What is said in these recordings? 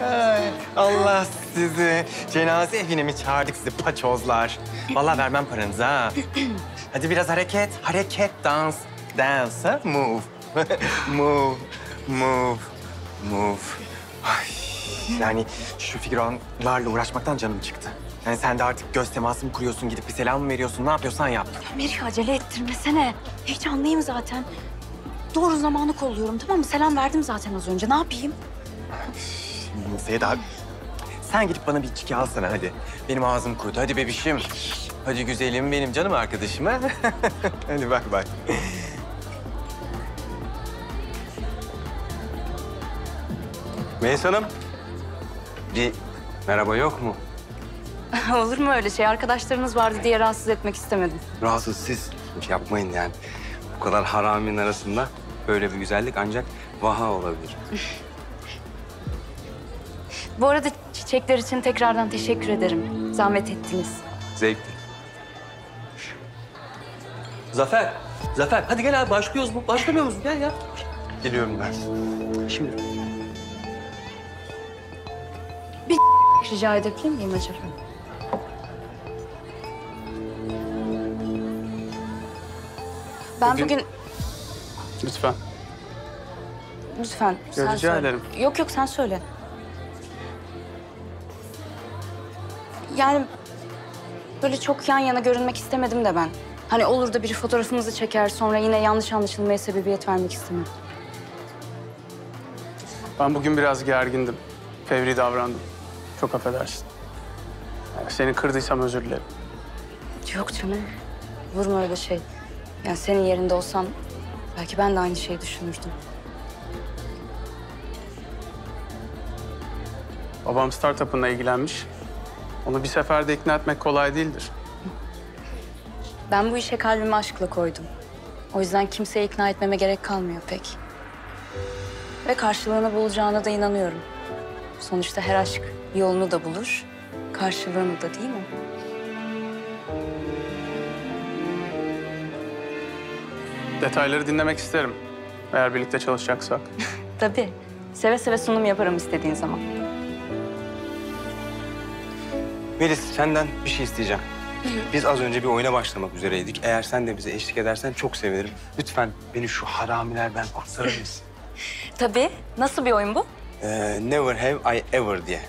Ay, Allah sizi. Cenaze evine mi çağırdık sizi paçozlar? Vallahi vermem paranızı ha. Hadi biraz hareket, hareket, dans. Dance, ha? Move. Move, move, move. Ay, yani şu figüranlarla uğraşmaktan canım çıktı. Yani sen de artık göz teması mı kuruyorsun, gidip bir selam mı veriyorsun, ne yapıyorsan yap. Ya Meri, acele ettirmesene. Heyecanlıyım zaten. Doğru zamanı kolluyorum, tamam mı? Selam verdim zaten az önce, ne yapayım? Seda, sen gidip bana bir içki alsana hadi. Benim ağzım kurudu, hadi bebişim. Hadi güzelim benim canım arkadaşım, ha? Hadi bay bay. Melis Hanım, bir merhaba yok mu? Olur mu öyle şey? Arkadaşlarınız vardı diye rahatsız etmek istemedim. Rahatsız siz yapmayın yani. Bu kadar haraminin arasında böyle bir güzellik ancak vaha olabilir. Bu arada çiçekler için tekrardan teşekkür ederim. Zahmet ettiniz. Zevkli. Zafer, Zafer hadi gel abi başlıyoruz mu? Başlamıyor musun? Gel ya. Geliyorum ben. Şimdi. Bir rica edebilir miyim acaba? Ben bugün... Lütfen. Lütfen, sen rica söyle. Ederim. Yok yok, sen söyle. Yani böyle çok yan yana görünmek istemedim de ben. Hani olur da biri fotoğrafımızı çeker, sonra yine yanlış anlaşılmaya sebebiyet vermek istemem. Ben bugün biraz gergindim. Fevri davrandım. Çok affedersin. Seni kırdıysam özür dilerim. Yok canım, vurma öyle şey. Yani senin yerinde olsam belki ben de aynı şeyi düşünürdüm. Babam startup'ınla ilgilenmiş. Onu bir seferde ikna etmek kolay değildir. Ben bu işe kalbimi aşkla koydum. O yüzden kimseye ikna etmeme gerek kalmıyor pek. Ve karşılığını bulacağına da inanıyorum. Sonuçta her aşk yolunu da bulur, karşılığını da, değil mi? Detayları dinlemek isterim, eğer birlikte çalışacaksak. Tabii. Seve seve sunum yaparım istediğin zaman. Melis, senden bir şey isteyeceğim. Biz az önce bir oyuna başlamak üzereydik. Eğer sen de bize eşlik edersen çok sevinirim. Lütfen beni şu haramilerden kurtarır mısın? Tabii. Nasıl bir oyun bu? Never Have I Ever diye.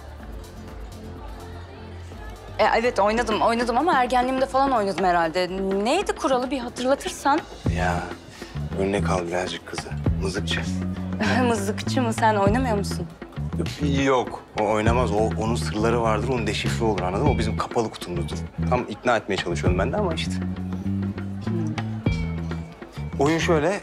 Evet, oynadım ama ergenliğimde falan oynadım herhalde. Neydi kuralı, bir hatırlatırsan? Ya, örnek al birazcık kızı. Mızıkçı. Mızıkçı mı? Sen oynamıyor musun? Yok, o oynamaz. Onun sırları vardır, onun deşifre olur, anladın mı? O bizim kapalı kutumuzdur. Tam ikna etmeye çalışıyorum ben de ama işte. Oyun şöyle,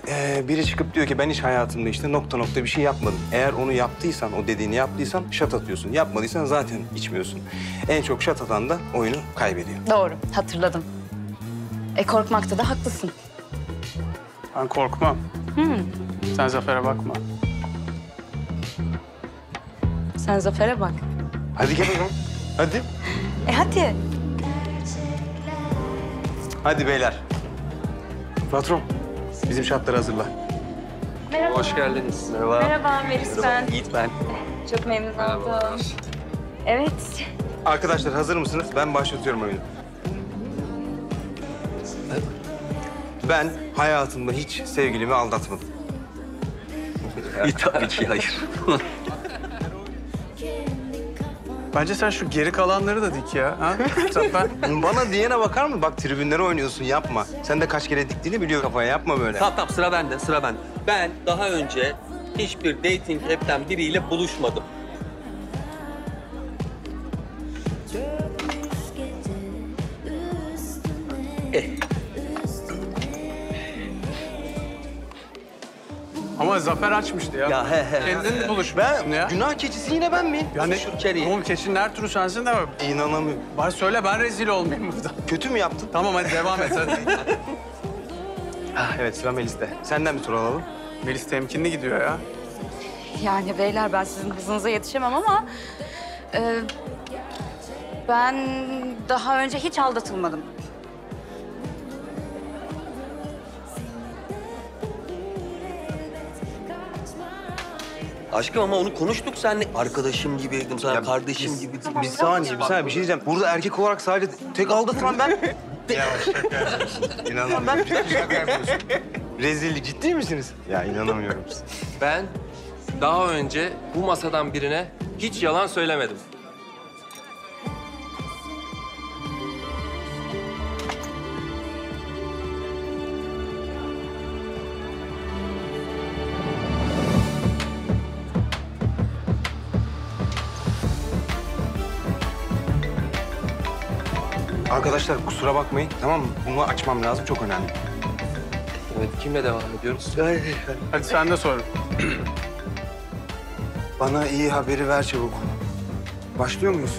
biri çıkıp diyor ki ben hiç hayatımda işte nokta nokta bir şey yapmadım. Eğer onu yaptıysan, o dediğini yaptıysan şat atıyorsun. Yapmadıysan zaten içmiyorsun. En çok şat atan da oyunu kaybediyor. Doğru, hatırladım. Korkmakta da haklısın. Ben korkmam. Sen Zafer'e bakma. Sen Zafer'e bak. Hadi gel oğlum, hadi. Hadi. Hadi beyler. Patron. Bizim şartları hazırla. Merhaba. Hoş geldiniz. Merhaba. Merhaba, Melis ben. Yiğit ben. Çok memnun oldum. Evet. Arkadaşlar hazır mısınız? Ben başlatıyorum oyunu. Ben hayatımda hiç sevgilimi aldatmadım. Tabii ki hayır. Bence sen şu geri kalanları da dik ya. Ha? Ben... Bana diyene bakar mı? Bak tribünlere oynuyorsun, yapma. Sen de kaç kere diktiğini biliyor kafaya, yapma böyle. Tamam, sıra bende. Ben daha önce hiçbir dating app'ten biriyle buluşmadım. Ama Zafer açmıştı ya. Kendin buluşmuşsun ya. Günah keçisi yine ben mi? Yani oğlum keçinin her türlü sensin de mi? İnanamıyorum. Bari söyle ben rezil olmayayım burada. Kötü mü yaptın? Tamam hadi devam et hadi. Evet sıra Melis'te. Senden bir tur alalım. Melis temkinli gidiyor ya. Yani beyler ben sizin hızınıza yetişemem ama... ben daha önce hiç aldatılmadım. Aşkım ama onu konuştuk seninle. Arkadaşım gibiydim sana, ya kardeşim gibi. Bir saniye, bir saniye, bir şey diyeceğim. Burada erkek olarak sadece tek aldatılan ben. Ya şaka yapıyorsun. İnanamıyorum. Şaka yapıyorsun. Rezillik, ciddi misiniz? Ya inanamıyorum. Ben daha önce bu masadan birine hiç yalan söylemedim. Arkadaşlar kusura bakmayın, tamam mı? Bunu açmam lazım, çok önemli. Evet, kimle devam ediyoruz? Hadi sen de sor. Bana iyi haberi ver çabuk. Başlıyor muyuz?